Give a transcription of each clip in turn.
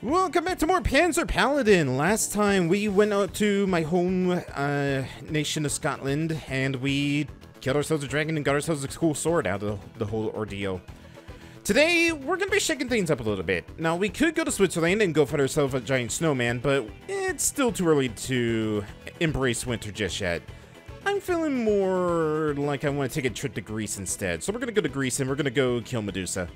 Welcome back to more Panzer Paladin. Last time we went out to my home nation of Scotland and we killed ourselves a dragon and got ourselves a cool sword out of the whole ordeal. Today we're going to be shaking things up a little bit. Now we could go to Switzerland and go find ourselves a giant snowman, but it's still too early to embrace winter just yet. I'm feeling more like I want to take a trip to Greece instead. So we're going to go to Greece and we're going to go kill Medusa.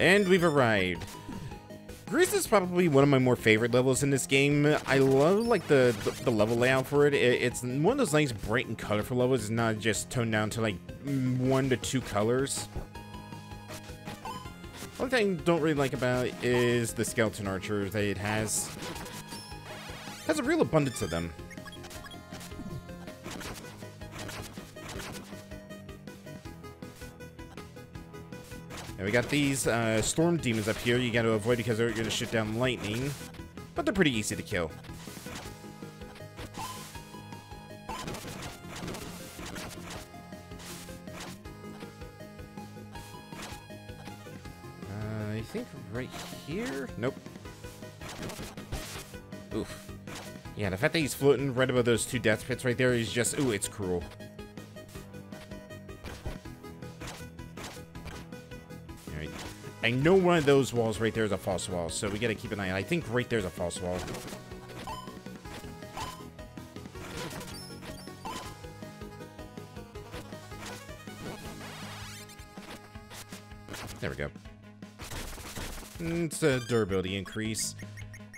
And we've arrived. Greece is probably one of my more favorite levels in this game. I love like the level layout for it. It's one of those nice bright and colorful levels. It's not just toned down to like 1 to 2 colors. One thing I don't really like about it is the skeleton archers that it has. It has a real abundance of them. And we got these storm demons up here you got to avoid because they're going to shoot down lightning. But they're pretty easy to kill. I think right here? Nope. Oof. Yeah, the fact that he's floating right above those 2 death pits right there is just... ooh, it's cruel. I know one of those walls right there is a false wall, so we gotta keep an eye out. I think right there's a false wall. There we go. It's a durability increase.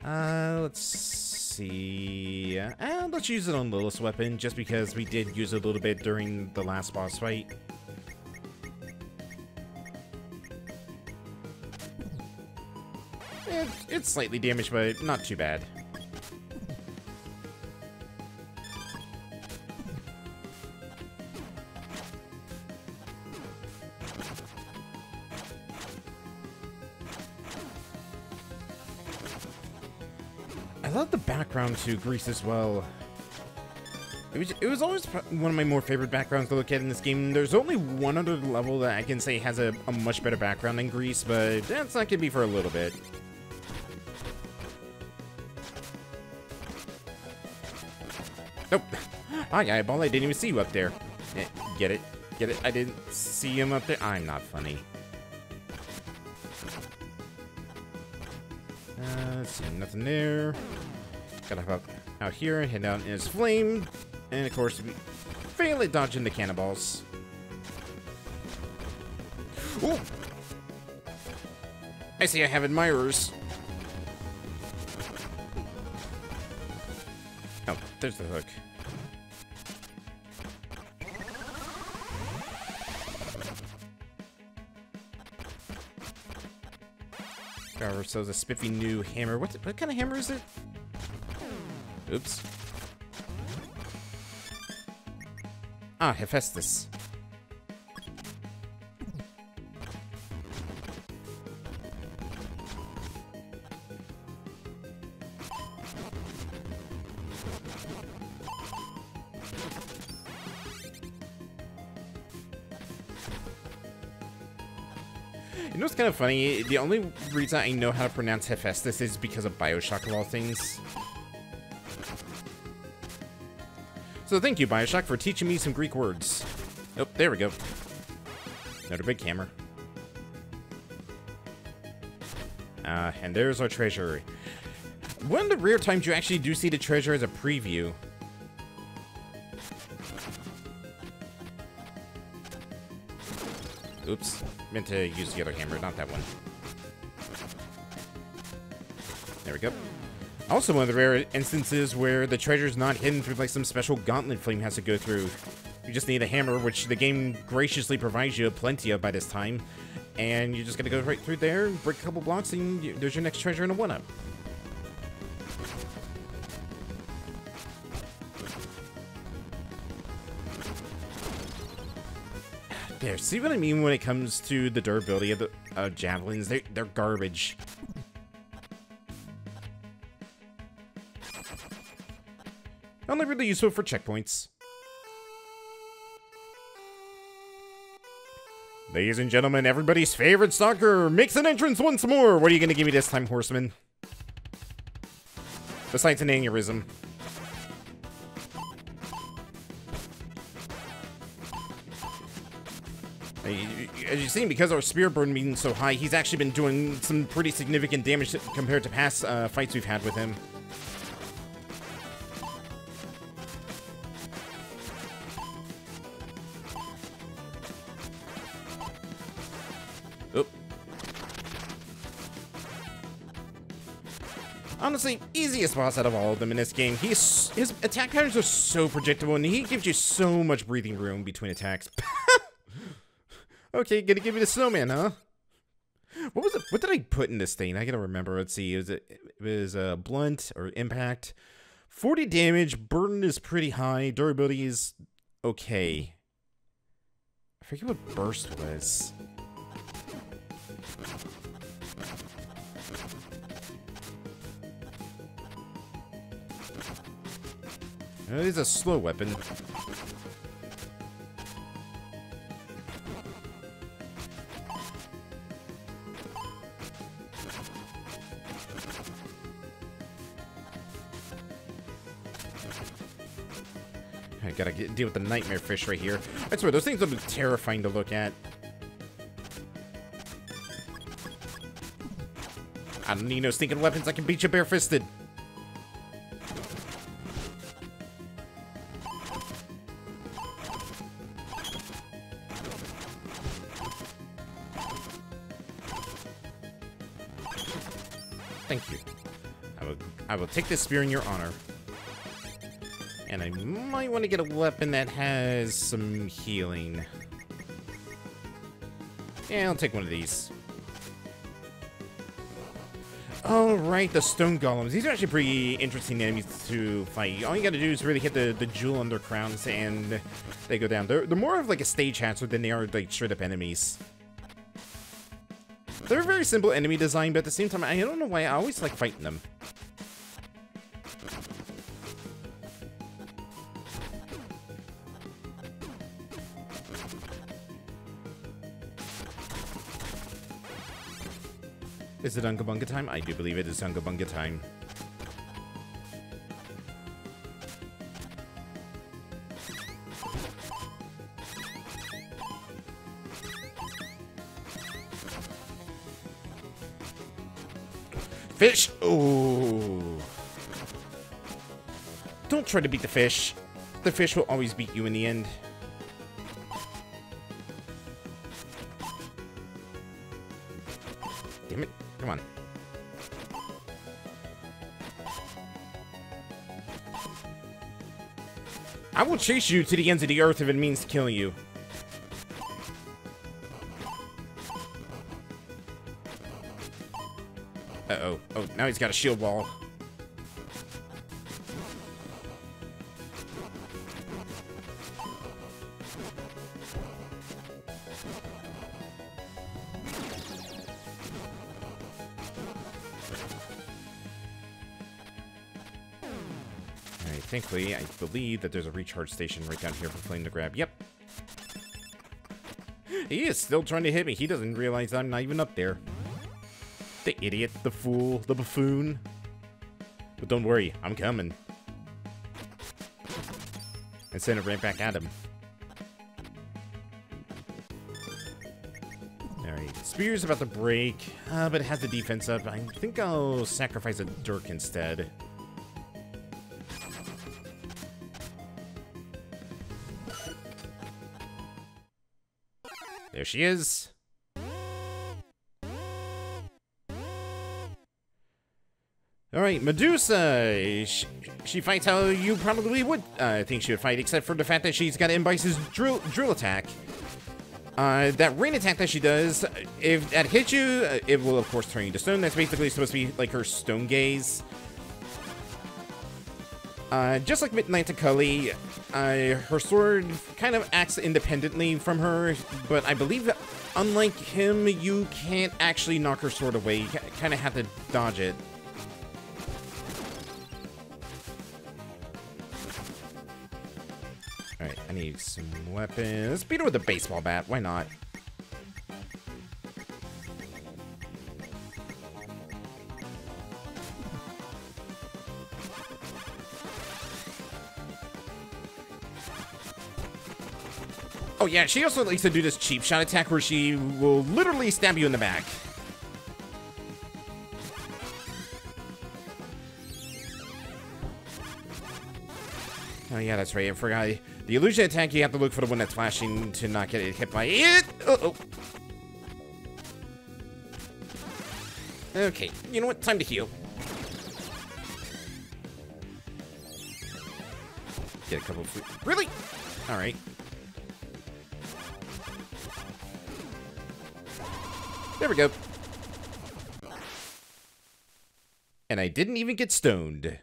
Let's see. Let's use it on Lilith's weapon, just because we did use it a little bit during the last boss fight. It's slightly damaged, but not too bad. I love the background to Greece as well. It was always one of my more favorite backgrounds to look at in this game. There's only one other level that I can say has a much better background than Greece, but that's not gonna be for a little bit. Nope. Hi, eyeball. I didn't even see you up there. Get it? Get it? I didn't see him up there. I'm not funny. Let's see. Nothing there. Gotta hop out here and head down in his flame. And of course, we fail at dodging the cannonballs. Ooh! I see I have admirers. There's the hook. Got ourselves a spiffy new hammer. What kind of hammer is it? Oops. Ah, Hephaestus. You know what's kind of funny? The only reason I know how to pronounce Hephaestus is because of Bioshock of all things. So thank you, Bioshock, for teaching me some Greek words. Oh, there we go. Another big hammer. And there's our treasure. One of the rare times you actually do see the treasure as a preview. Oops. Meant to use the other hammer, not that one. There we go. Also one of the rare instances where the treasure's not hidden through like some special gauntlet flame has to go through. You just need a hammer, which the game graciously provides you plenty of by this time. And you're just gonna go right through there, break a couple blocks, and there's your next treasure in a 1-up. there. See what I mean when it comes to the durability of the javelins? They're garbage. Only really useful for checkpoints. Ladies and gentlemen, everybody's favorite stalker makes an entrance once more. What are you going to give me this time, horseman? Besides an aneurysm. As you've seen, because our spear burn being so high, he's actually been doing some pretty significant damage compared to past fights we've had with him. Oop. Honestly, easiest boss out of all of them in this game. His attack patterns are so predictable, and he gives you so much breathing room between attacks. Okay, gonna give me the snowman, huh? What was it? What did I put in this thing? I gotta remember. Let's see. It was a blunt or impact. 40 damage. Burden is pretty high. Durability is okay. I forget what burst was. It is a slow weapon. I gotta deal with the nightmare fish right here. I swear, those things are terrifying to look at. I don't need no stinking weapons. I can beat you barefisted. Thank you. I will take this spear in your honor. And I might want to get a weapon that has some healing. Yeah, I'll take one of these. Alright, the stone golems. These are actually pretty interesting enemies to fight. All you gotta do is really hit the jewel on their crowns and they go down. They're more of like a stage hazard than they are like straight up enemies. They're a very simple enemy design, but at the same time, I don't know why I always like fighting them. Is it Unga Bunga time? I do believe it is Unga Bunga time. Fish! Ooh! Don't try to beat the fish. The fish will always beat you in the end. Damn it. Come on. I will chase you to the ends of the earth if it means killing you. Uh-oh. Oh, now he's got a shield wall. Thankfully, I believe that there's a recharge station right down here for Flame to grab. Yep. He is still trying to hit me. He doesn't realize I'm not even up there. The idiot, the fool, the buffoon. But don't worry, I'm coming. And send it right back at him. Alright, spear's about to break, but it has the defense up. I think I'll sacrifice a dirk instead. There she is. Alright, Medusa. She fights how you probably would think she would fight, except for the fact that she's got Imbice's drill attack. That rain attack that she does, if that hits you, it will of course turn you to stone. That's basically supposed to be like her stone gaze. Just like Midnight to Cully, her sword kind of acts independently from her, but I believe that unlike him, you can't actually knock her sword away. You kind of have to dodge it. Alright, I need some weapons. Let's beat her with a baseball bat. Why not? Oh yeah, she also likes to do this cheap shot attack where she will literally stab you in the back. Oh yeah, that's right, I forgot. The illusion attack, you have to look for the one that's flashing to not get hit by it. Uh-oh. Okay, you know what? Time to heal. Get a couple of food. Really? All right. There we go. And I didn't even get stoned.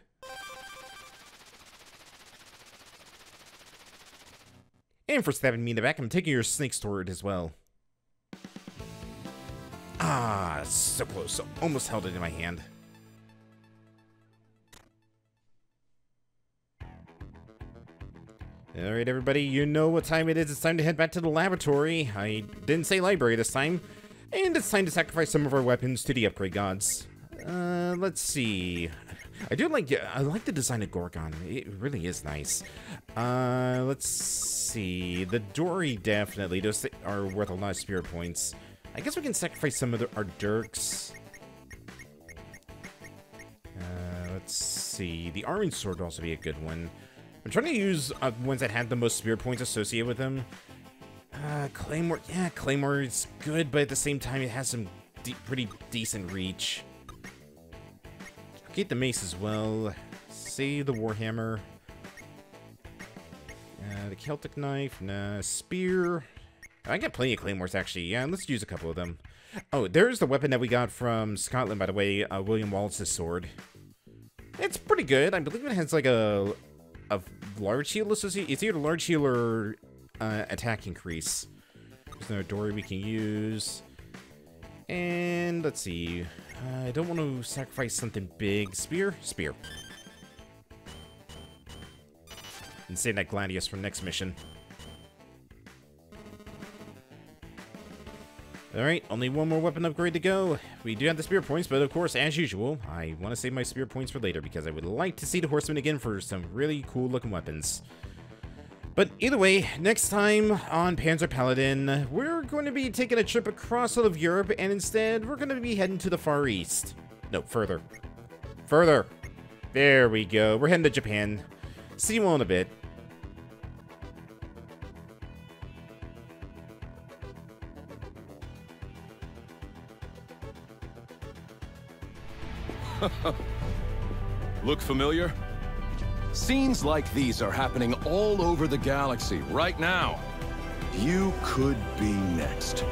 And for stabbing me in the back, I'm taking your snake's sword as well. Ah, so close. Almost held it in my hand. All right, everybody, you know what time it is. It's time to head back to the laboratory. I didn't say library this time. And it's time to sacrifice some of our weapons to the upgrade gods. Let's see. I like the design of Gorgon. It really is nice. Let's see. The Dory, definitely. Those are worth a lot of spirit points. I guess we can sacrifice some of our dirks. Let's see. The Arming Sword would also be a good one. I'm trying to use ones that have the most spirit points associated with them. Claymore, yeah, Claymore is good, but at the same time, it has some pretty decent reach. I'll get the mace as well. Save the warhammer. The Celtic knife, nah, spear. I got plenty of claymores, actually. Yeah, let's use a couple of them. Oh, there's the weapon that we got from Scotland, by the way, William Wallace's sword. It's pretty good. I believe it has like a large heal associated. It's either large heal or attack increase. There's no Dory we can use. And let's see. I don't want to sacrifice something big. Spear? Spear. And save that Gladius for next mission. Alright, only one more weapon upgrade to go. We do have the spear points, but of course, as usual, I want to save my spear points for later because I would like to see the horsemen again for some really cool looking weapons. But either way, next time on Panzer Paladin, we're going to be taking a trip across all of Europe, and instead, we're going to be heading to the Far East. No, further. Further. There we go. We're heading to Japan. See you all in a bit. Look familiar? Scenes like these are happening all over the galaxy right now. You could be next.